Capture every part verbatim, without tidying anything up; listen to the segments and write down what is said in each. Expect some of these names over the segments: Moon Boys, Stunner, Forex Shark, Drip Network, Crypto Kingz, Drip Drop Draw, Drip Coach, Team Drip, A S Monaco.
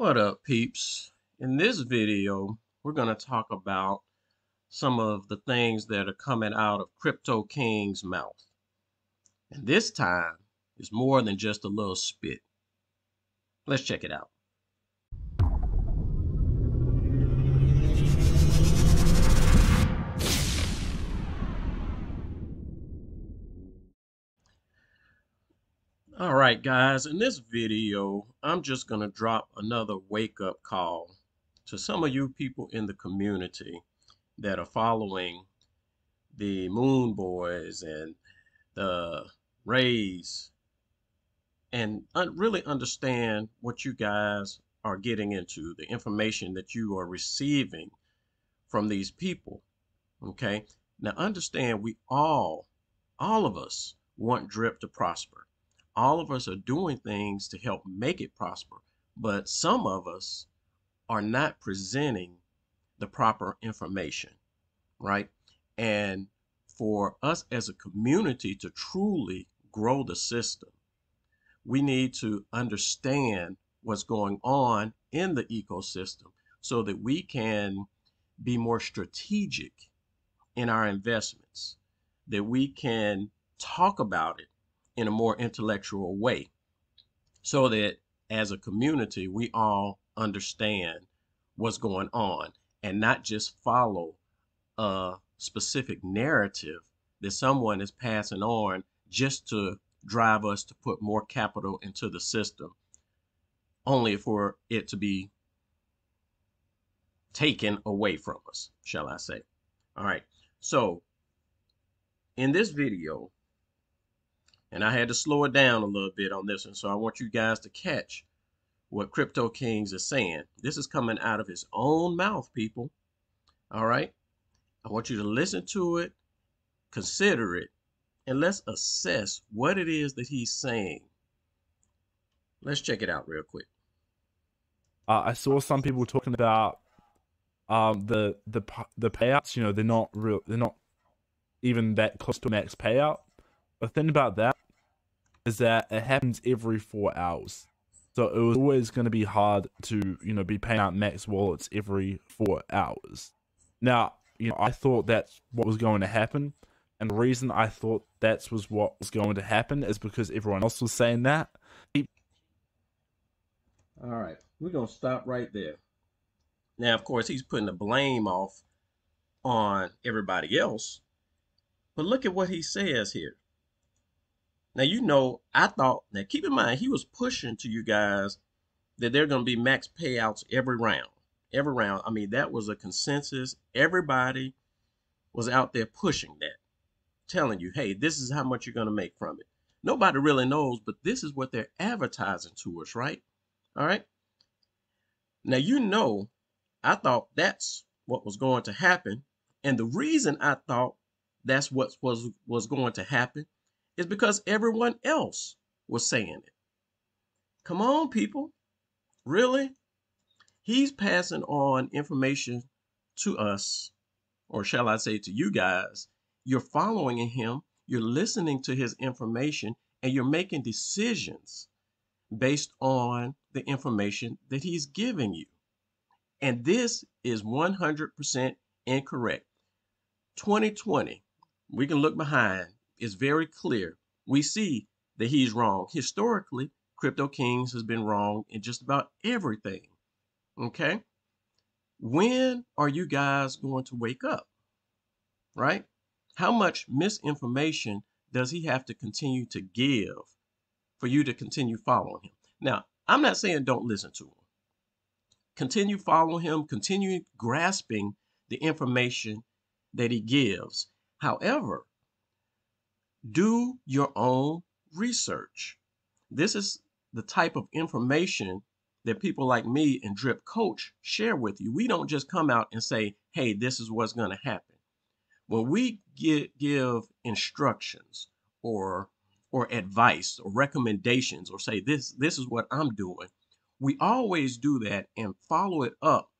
What up, peeps? In this video, we're going to talk about some of the things that are coming out of Crypto Kingz's mouth. And this time, it's more than just a little spit. Let's check it out. All right, guys, in this video, I'm just going to drop another wake-up call to some of you people in the community that are following the Moon Boys and the Rays, and un really understand what you guys are getting into, the information that you are receiving from these people, okay? Now, understand we all, all of us want Drip to prosper. All of us are doing things to help make it prosper, but some of us are not presenting the proper information, right? And for us as a community to truly grow the system, we need to understand what's going on in the ecosystem so that we can be more strategic in our investments, that we can talk about it in a more intellectual way, so that as a community we all understand what's going on and not just follow a specific narrative that someone is passing on just to drive us to put more capital into the system, only for it to be taken away from us, shall I say. All right, so in this video, and I had to slow it down a little bit on this one, so I want you guys to catch what Crypto Kingz is saying. This is coming out of his own mouth, people. All right? I want you to listen to it, consider it, and let's assess what it is that he's saying. Let's check it out real quick. Uh, I saw some people talking about um, the the the payouts. You know, they're not real. They're not even that close to max payout. The thing about that is that it happens every four hours. So it was always going to be hard to, you know, be paying out max wallets every four hours. Now, you know, I thought that's what was going to happen. And the reason I thought that was what was going to happen is because everyone else was saying that. All right. We're going to stop right there. Now, of course, he's putting the blame off on everybody else. But look at what he says here. Now, you know, I thought, now keep in mind, he was pushing to you guys that they're going to be max payouts every round, every round. I mean, that was a consensus. Everybody was out there pushing that, telling you, hey, this is how much you're going to make from it. Nobody really knows, but this is what they're advertising to us, right? All right. Now, you know, I thought that's what was going to happen. And the reason I thought that's what was, was going to happen is because everyone else was saying it. Come on, people. Really? He's passing on information to us, or shall I say to you guys. You're following him, you're listening to his information, and you're making decisions based on the information that he's giving you. And this is one hundred percent incorrect. twenty twenty, we can look behind. It's very clear. We see that he's wrong. Historically, Crypto Kingz has been wrong in just about everything. Okay? When are you guys going to wake up? Right? How much misinformation does he have to continue to give for you to continue following him? Now, I'm not saying don't listen to him. Continue following him. Continue grasping the information that he gives. However, do your own research. This is the type of information that people like me and Drip Coach share with you. We don't just come out and say, hey, this is what's going to happen. When we get, give instructions or or advice or recommendations or say this, this is what I'm doing, we always do that and follow it up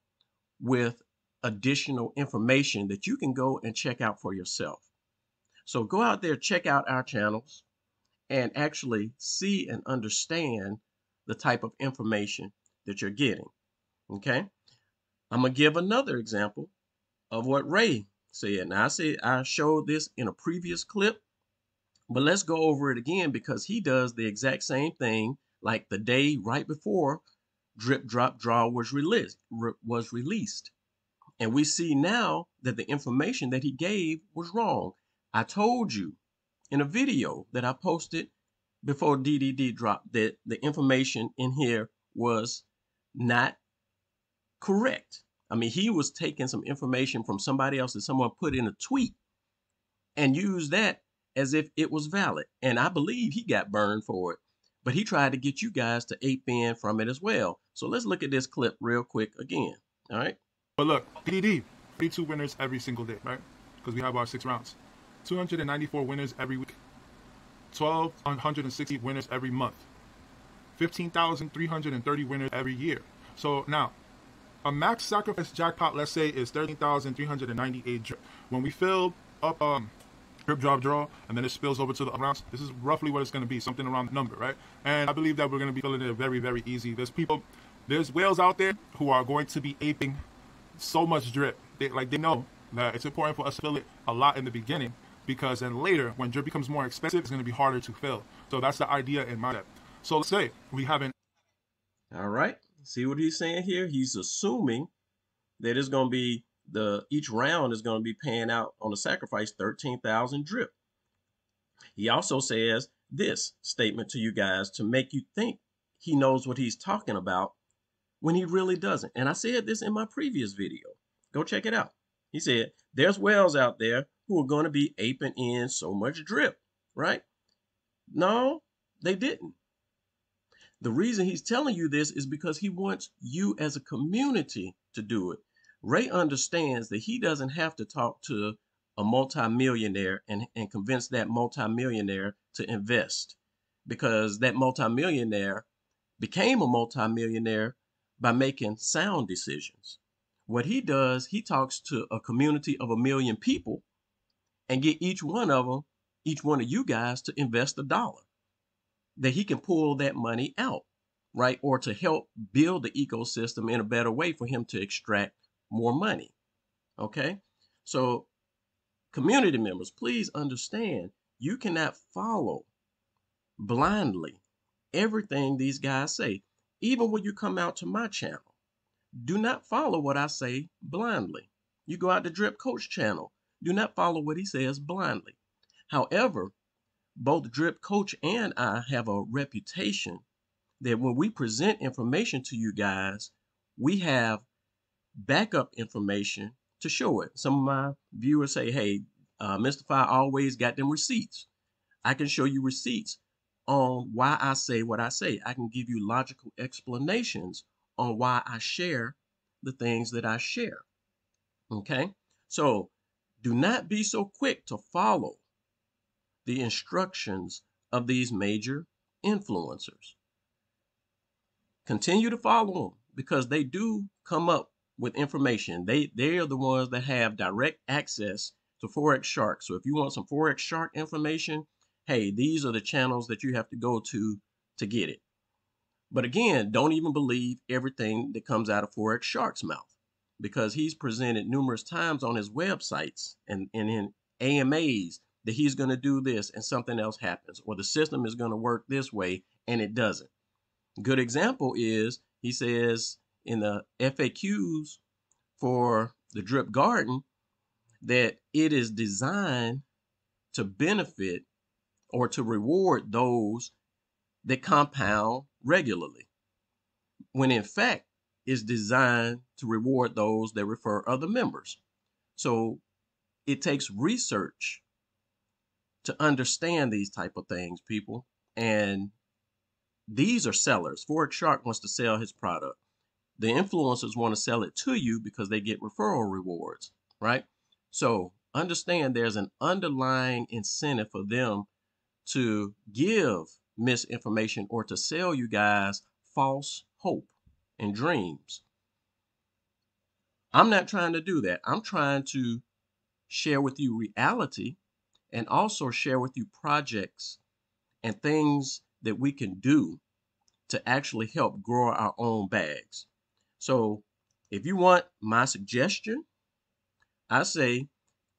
with additional information that you can go and check out for yourself. So go out there, check out our channels, and actually see and understand the type of information that you're getting. Okay, I'm gonna give another example of what Ray said. Now I said I showed this in a previous clip, but let's go over it again because he does the exact same thing like the day right before Drip Drop Draw was released was released. And we see now that the information that he gave was wrong. I told you in a video that I posted before D D D dropped that the information in here was not correct. I mean, he was taking some information from somebody else that someone put in a tweet and used that as if it was valid. And I believe he got burned for it, but he tried to get you guys to ape in from it as well. So let's look at this clip real quick again. All right. But look, D D D, thirty-two winners every single day, right? Because we have our six rounds. two hundred ninety-four winners every week. one thousand two hundred sixty winners every month. fifteen thousand three hundred thirty winners every year. So now, a max sacrifice jackpot, let's say, is thirteen thousand three hundred ninety-eight drip. When we fill up um, Drip Drop Draw, and then it spills over to the rounds, this is roughly what it's going to be, something around the number, right? And I believe that we're going to be filling it very, very easy. There's people, there's whales out there who are going to be aping so much drip. They, like, they know that it's important for us to fill it a lot in the beginning, because then later when drip becomes more expensive, it's going to be harder to fill. So that's the idea in my head. So let's say we haven't. All right. See what he's saying here? He's assuming that it's going to be the each round is going to be paying out on a sacrifice thirteen thousand drip. He also says this statement to you guys to make you think he knows what he's talking about when he really doesn't. And I said this in my previous video. Go check it out. He said, there's whales out there who are going to be aping in so much drip, right? No, they didn't. The reason he's telling you this is because he wants you as a community to do it. Ray understands that he doesn't have to talk to a multimillionaire and, and convince that multimillionaire to invest, because that multimillionaire became a multimillionaire by making sound decisions. What he does, he talks to a community of a million people and get each one of them, each one of you guys to invest a dollar that he can pull that money out, right? Or to help build the ecosystem in a better way for him to extract more money. Okay. So community members, please understand, you cannot follow blindly everything these guys say. Even when you come out to my channel, do not follow what I say blindly. You go out to Drip Coach channel, do not follow what he says blindly. However, both Drip Coach and I have a reputation that when we present information to you guys, we have backup information to show it. Some of my viewers say, hey, uh, Mister Fire always got them receipts. I can show you receipts on why I say what I say. I can give you logical explanations on why I share the things that I share. Okay, so do not be so quick to follow the instructions of these major influencers. Continue to follow them because they do come up with information. They, they are the ones that have direct access to Forex Shark. So if you want some Forex Shark information, hey, these are the channels that you have to go to to get it. But again, don't even believe everything that comes out of Forex Shark's mouth, because he's presented numerous times on his websites and, and in A M As that he's going to do this and something else happens, or the system is going to work this way and it doesn't. Good example is he says in the F A Qs for the Drip Garden that it is designed to benefit or to reward those that compound regularly, when in fact is designed to reward those that refer other members. So it takes research to understand these type of things, people. And these are sellers. Forex Shark wants to sell his product. The influencers want to sell it to you because they get referral rewards, right? So understand there's an underlying incentive for them to give misinformation or to sell you guys false hope and dreams. I'm not trying to do that. I'm trying to share with you reality and also share with you projects and things that we can do to actually help grow our own bags. So if you want my suggestion, I say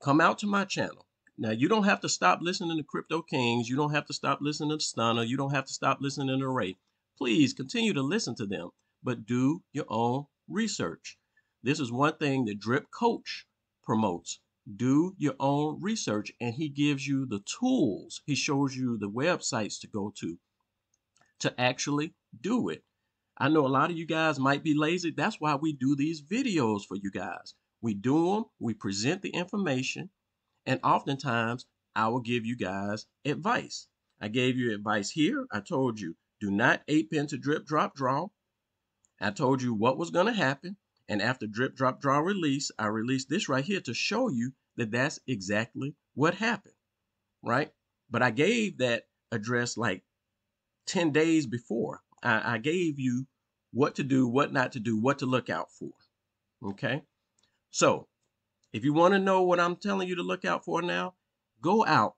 come out to my channel. Now, you don't have to stop listening to Crypto Kingz. You don't have to stop listening to Stunner. You don't have to stop listening to Ray. Please continue to listen to them, but do your own research. This is one thing that Drip Coach promotes. Do your own research, and he gives you the tools. He shows you the websites to go to to actually do it. I know a lot of you guys might be lazy. That's why we do these videos for you guys. We do them, we present the information, and oftentimes I will give you guys advice. I gave you advice here. I told you, do not ape into Drip Drop Draw. I told you what was going to happen. And after Drip Drop Draw release, I released this right here to show you that that's exactly what happened, right? But I gave that address like ten days before. I, I gave you what to do, what not to do, what to look out for, okay? So if you want to know what I'm telling you to look out for now, go out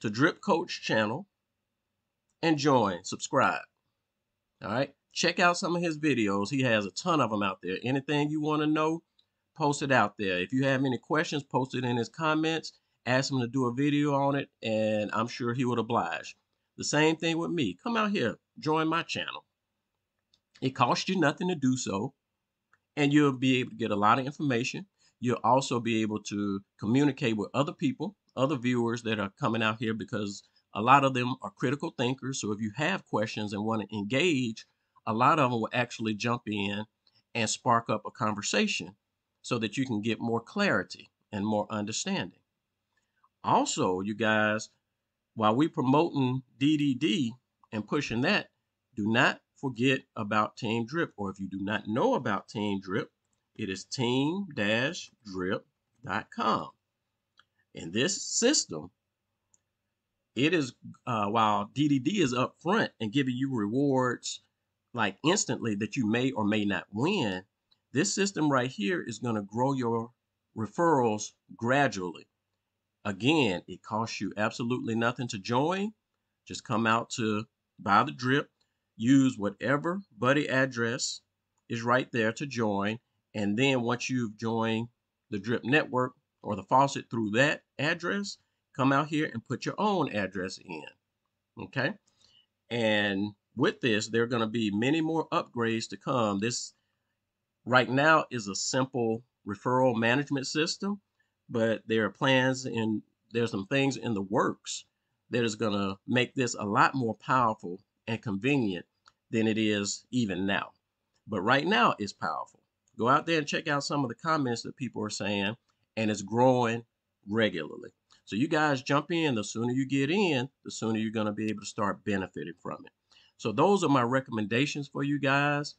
to Drip Coach channel and join, subscribe, all right? Check out some of his videos. He has a ton of them out there. Anything you want to know, post it out there. If you have any questions, post it in his comments. Ask him to do a video on it, and I'm sure he would oblige. The same thing with me. Come out here. Join my channel. It costs you nothing to do so, and you'll be able to get a lot of information. You'll also be able to communicate with other people, other viewers that are coming out here, because a lot of them are critical thinkers. So if you have questions and want to engage, a lot of them will actually jump in and spark up a conversation so that you can get more clarity and more understanding. Also, you guys, while we're promoting D D D and pushing that, do not forget about Team Drip. Or if you do not know about Team Drip, it is team drip dot com. In this system, it is uh, while D D D is up front and giving you rewards like instantly that you may or may not win, this system right here is going to grow your referrals gradually. Again, it costs you absolutely nothing to join. Just come out to Buy the Drip, use whatever buddy address is right there to join. And then once you've joined the Drip Network or the faucet through that address, come out here and put your own address in. Okay. And with this, there are going to be many more upgrades to come. This right now is a simple referral management system, but there are plans and there's some things in the works that is going to make this a lot more powerful and convenient than it is even now. But right now it's powerful. Go out there and check out some of the comments that people are saying, and it's growing regularly. So you guys jump in. The sooner you get in, the sooner you're going to be able to start benefiting from it. So those are my recommendations for you guys.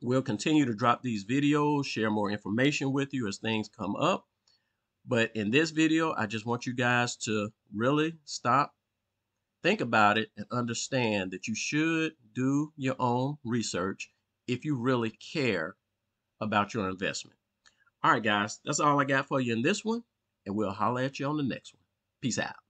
We'll continue to drop these videos, share more information with you as things come up. But in this video, I just want you guys to really stop, think about it, and understand that you should do your own research if you really care about your investment. All right, guys, that's all I got for you in this one, and we'll holler at you on the next one. Peace out.